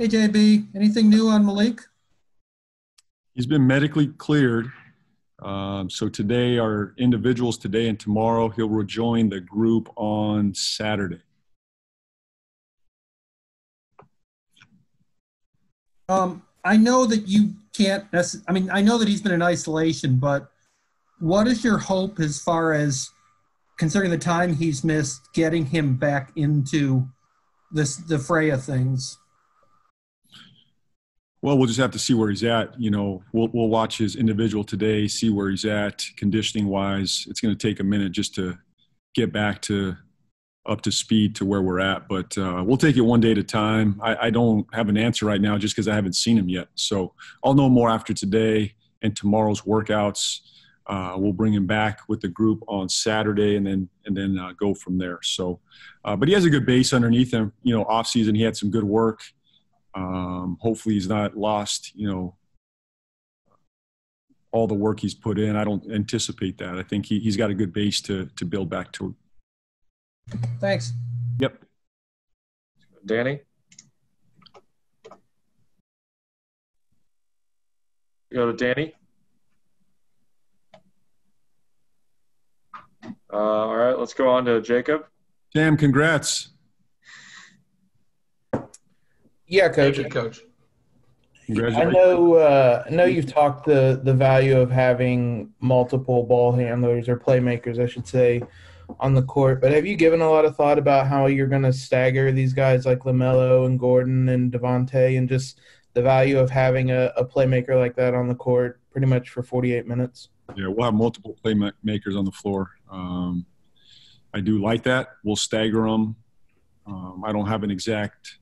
Hey, JB, anything new on Malik? He's been medically cleared. So today, our individuals today and tomorrow, he'll rejoin the group on Saturday. I know that you can't – I mean, I know that he's been in isolation, but what is your hope as far as, concerning the time he's missed, getting him back into this, the fray of things? Well, we'll just have to see where he's at. You know, we'll watch his individual today, see where he's at conditioning-wise. It's going to take a minute just to get back to up to speed to where we're at. But we'll take it one day at a time. I don't have an answer right now just because I haven't seen him yet. So I'll know more after today and tomorrow's workouts. We'll bring him back with the group on Saturday and then go from there. So, but he has a good base underneath him. You know, off season he had some good work. Hopefully he's not lost, you know, all the work he's put in. I don't anticipate that. I think he's got a good base to build back to. Thanks. Yep. Danny? Go to Danny. All right, let's go on to Jacob. Sam, congrats. Yeah, Coach. Thank you, Coach. Congratulations. I know you've talked the value of having multiple ball handlers or playmakers, I should say, on the court. But have you given a lot of thought about how you're going to stagger these guys like LaMelo and Gordon and Devonte', and just the value of having a playmaker like that on the court pretty much for 48 minutes? Yeah, we'll have multiple playmakers on the floor. I do like that. We'll stagger them. I don't have an exact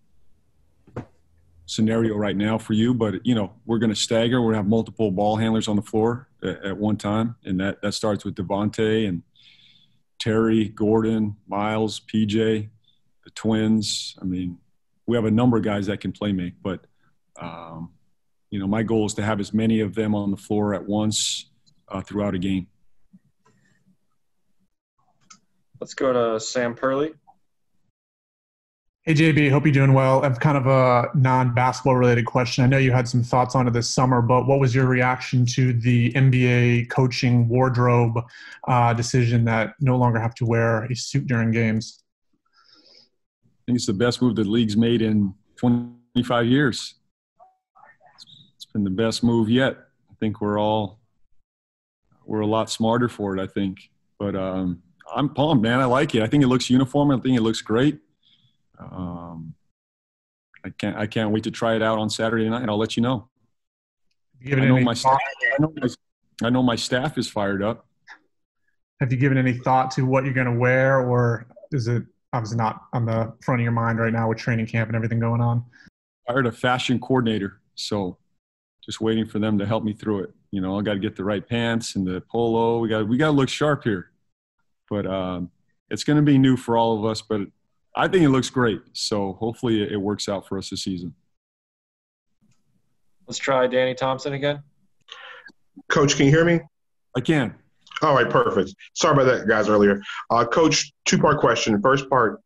scenario right now for you, but, you know, we're going to stagger. We're going to have multiple ball handlers on the floor at one time, and that starts with Devonte' and Terry, Gordon, Miles, PJ, the twins. I mean, we have a number of guys that can play make, but, you know, my goal is to have as many of them on the floor at once throughout a game. Let's go to Sam Perley. Hey, JB, hope you're doing well. I have kind of a non-basketball related question. I know you had some thoughts on it this summer, but what was your reaction to the NBA coaching wardrobe decision that no longer have to wear a suit during games? I think it's the best move the league's made in 25 years. It's been the best move yet. I think we're a lot smarter for it, I think. But I'm pumped, man. I like it. I think it looks uniform. I think it looks great. I can't wait to try it out on Saturday night. I'll let you know. I know my staff is fired up. Have you given any thought to what you're going to wear, or is it obviously not on the front of your mind right now with training camp and everything going on? I hired a fashion coordinator, so just waiting for them to help me through it. You know, I got to get the right pants and the polo. We got to look sharp here. But it's going to be new for all of us, but I think it looks great, so hopefully it works out for us this season. Let's try Danny Thompson again. Coach, can you hear me? I can. All right, perfect. Sorry about that, guys, earlier. Coach, two-part question. First part,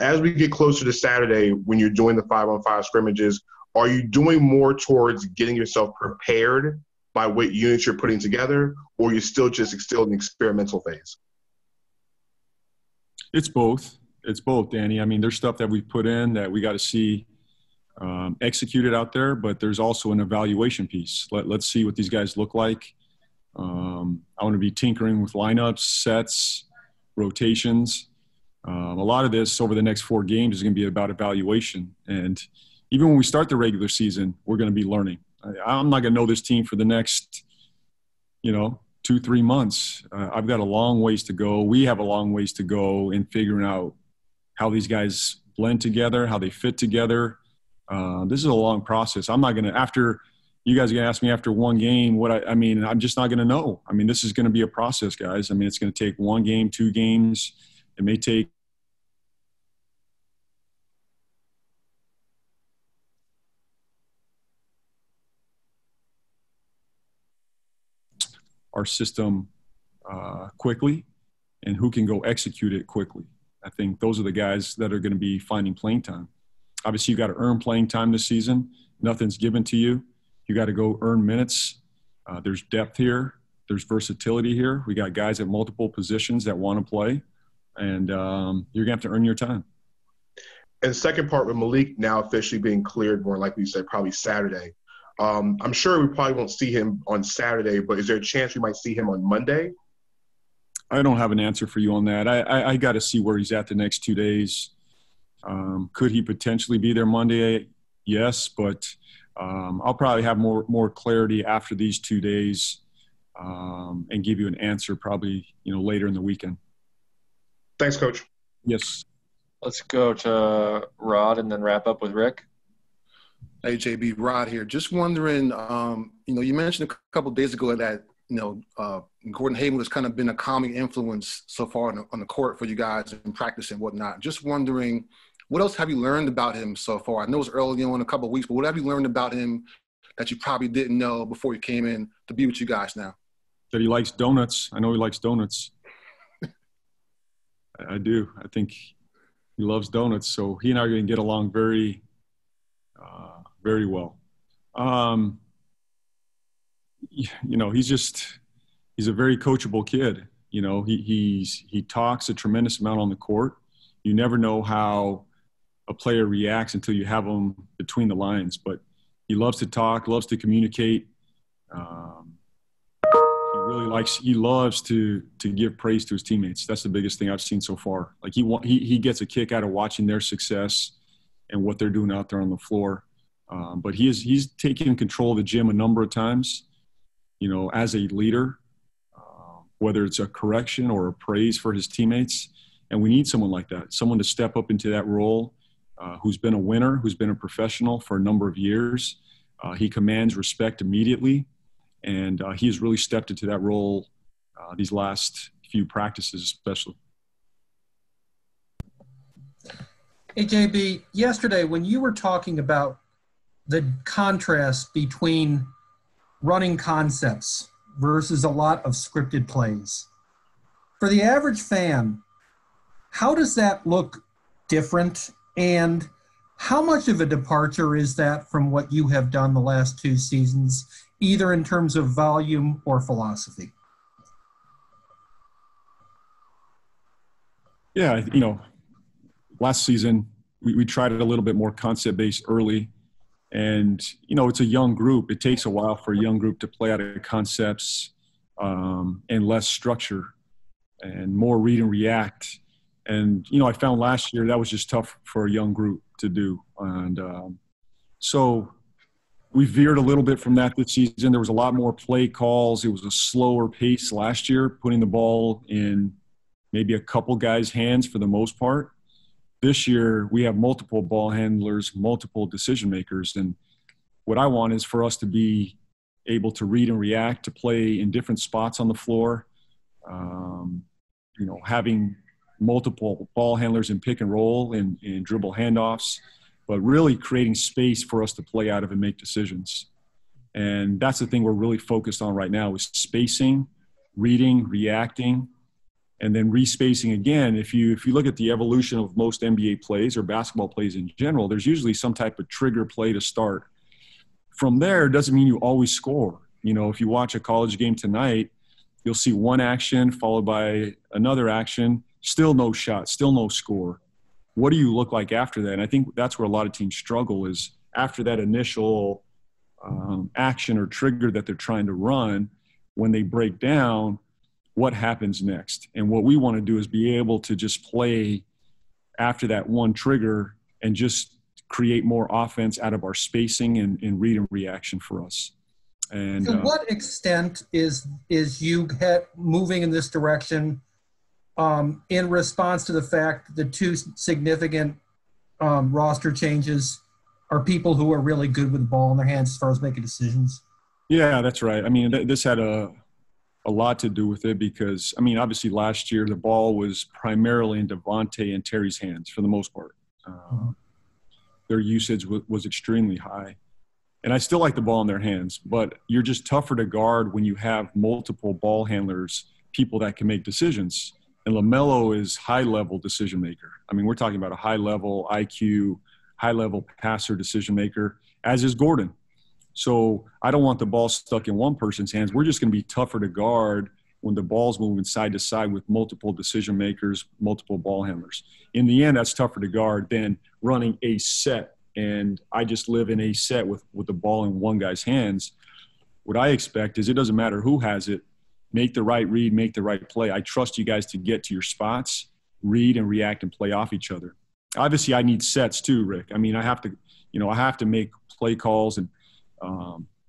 as we get closer to Saturday when you're doing the 5-on-5 scrimmages, are you doing more towards getting yourself prepared by what units you're putting together, or you're still in the experimental phase? It's both. It's both, Danny. I mean, there's stuff that we put in that we got to see executed out there, but there's also an evaluation piece. Let's see what these guys look like. I want to be tinkering with lineups, sets, rotations. A lot of this over the next 4 games is going to be about evaluation. And even when we start the regular season, we're going to be learning. I'm not going to know this team for the next, you know, 2-3 months. I've got a long ways to go. We have a long ways to go in figuring out how these guys blend together, how they fit together. This is a long process. I'm not going to – after – you guys are going to ask me after 1 game what I mean, I'm just not going to know. I mean, this is going to be a process, guys. I mean, it's going to take 1 game, 2 games. It may take our system quickly and who can go execute it quickly. I think those are the guys that are going to be finding playing time. Obviously, you got to earn playing time this season. Nothing's given to you. You got to go earn minutes. There's depth here. There's versatility here. We got guys at multiple positions that want to play, and you're going to have to earn your time. And second part with Malik now officially being cleared, more likely you said probably Saturday. I'm sure we probably won't see him on Saturday, but is there a chance we might see him on Monday? I don't have an answer for you on that. I got to see where he's at the next 2 days. Could he potentially be there Monday? Yes, but I'll probably have more clarity after these 2 days and give you an answer probably, later in the weekend. Thanks, Coach. Yes. Let's go to Rod and then wrap up with Rick. Hey, JB, Rod here. Just wondering, you mentioned a couple of days ago that, Gordon Hayward has kind of been a calming influence so far on the court for you guys in practice and whatnot. Just wondering, what else have you learned about him so far? I know it's early on, a couple of weeks, but what have you learned about him that you probably didn't know before he came in to be with you guys now? That he likes donuts. I know he likes donuts. I do. I think he loves donuts. So he and I are going to get along very, very well. He's a very coachable kid. He talks a tremendous amount on the court. You never know how a player reacts until you have him between the lines, but he loves to talk, loves to communicate. He loves to give praise to his teammates. That's the biggest thing I've seen so far. Like he gets a kick out of watching their success and what they're doing out there on the floor. But he's taken control of the gym a number of times, as a leader, whether it's a correction or a praise for his teammates. And we need someone like that, someone to step up into that role, who's been a winner, who's been a professional for a number of years. He commands respect immediately, and he has really stepped into that role these last few practices especially. Hey, JB, yesterday when you were talking about the contrast between running concepts versus a lot of scripted plays, for the average fan, how does that look different, and how much of a departure is that from what you have done the last two seasons, either in terms of volume or philosophy? Yeah, last season we tried it a little bit more concept-based early, and, it's a young group. It takes a while for a young group to play out of concepts and less structure and more read and react. And, I found last year that was just tough for a young group to do. And so we veered a little bit from that this season. There was a lot more play calls. It was a slower pace last year, putting the ball in maybe a couple guys' hands for the most part. This year we have multiple ball handlers, multiple decision makers. And what I want is for us to be able to read and react, to play in different spots on the floor, having – multiple ball handlers in pick and roll and dribble handoffs, but really creating space for us to play out of and make decisions. And that's the thing we're really focused on right now, is spacing, reading, reacting, and then respacing again. If you look at the evolution of most NBA plays or basketball plays in general, there's usually some type of trigger play to start. From there, it doesn't mean you always score. If you watch a college game tonight, you'll see one action followed by another action, still no shot, still no score. What do you look like after that? And I think that's where a lot of teams struggle, is after that initial action or trigger that they're trying to run, when they break down, what happens next? And what we want to do is be able to just play after that one trigger and just create more offense out of our spacing and read and reaction for us. And to what extent is you moving in this direction in response to the fact that the two significant roster changes are people who are really good with the ball in their hands as far as making decisions? Yeah, that's right. I mean, this had a lot to do with it because, obviously last year the ball was primarily in Devonte' and Terry's hands for the most part. Their usage was extremely high. And I still like the ball in their hands, but you're just tougher to guard when you have multiple ball handlers, people that can make decisions. And LaMelo is high-level decision maker. We're talking about a high-level IQ high-level passer, decision-maker, as is Gordon. So I don't want the ball stuck in one person's hands. We're just going to be tougher to guard when the ball's moving side to side with multiple decision makers, multiple ball handlers. In the end, that's tougher to guard than running a set. And I just live in a set with the ball in one guy's hands. What I expect is it doesn't matter who has it. Make the right read, make the right play. I trust you guys to get to your spots, read and react and play off each other. Obviously, I need sets too, Rick. I mean, I have to, you know, I have to make play calls, and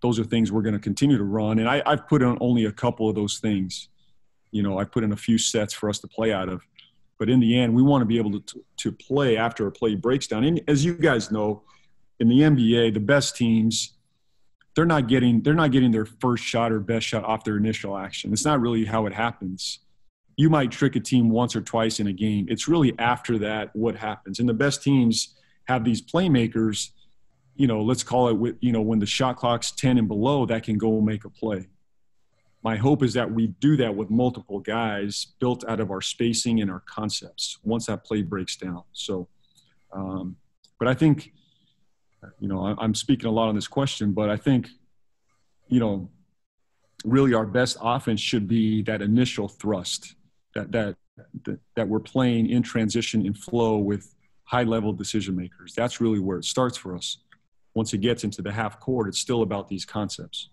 those are things we're going to continue to run. And I've put in only a couple of those things. You know, I put in a few sets for us to play out of. But in the end, we want to be able to play after a play breaks down. And as you guys know, in the NBA, the best teams, they're not getting their first shot or best shot off their initial action. It's not really how it happens. You might trick a team once or twice in a game. It's really after that what happens. And the best teams have these playmakers. You know, let's call it, you know, when the shot clock's 10 and below, that can go make a play. My hope is that we do that with multiple guys built out of our spacing and our concepts once that play breaks down. So, but I think, you know, I'm speaking a lot on this question, but I think, you know, really our best offense should be that initial thrust that we're playing in transition and flow with high-level decision makers. That's really where it starts for us. Once it gets into the half court, it's still about these concepts.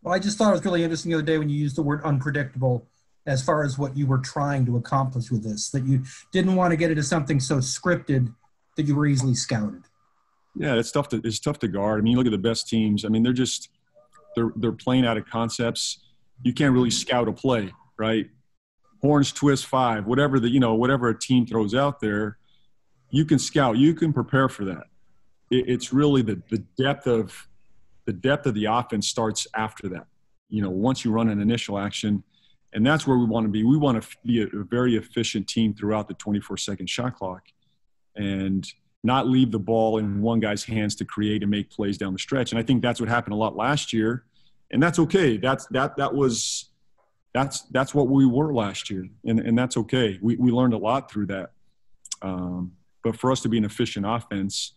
Well, I just thought it was really interesting the other day when you used the word unpredictable as far as what you were trying to accomplish with this, that you didn't want to get into something so scripted that you were easily scouted. Yeah, it's tough to guard. I mean, you look at the best teams. I mean, they're playing out of concepts. You can't really scout a play, right? Horns, twist, five, whatever the, you know, whatever a team throws out there, you can scout. You can prepare for that. It's really the depth of the offense starts after that. You know, once you run an initial action, and that's where we want to be. We want to be a very efficient team throughout the 24-second shot clock, and not leave the ball in one guy's hands to create and make plays down the stretch. And I think that's what happened a lot last year, and that's okay. That's what we were last year, and that's okay. We learned a lot through that. But for us to be an efficient offense,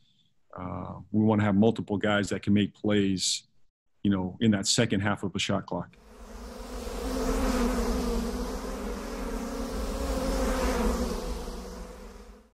we want to have multiple guys that can make plays, you know, in that second half of the shot clock.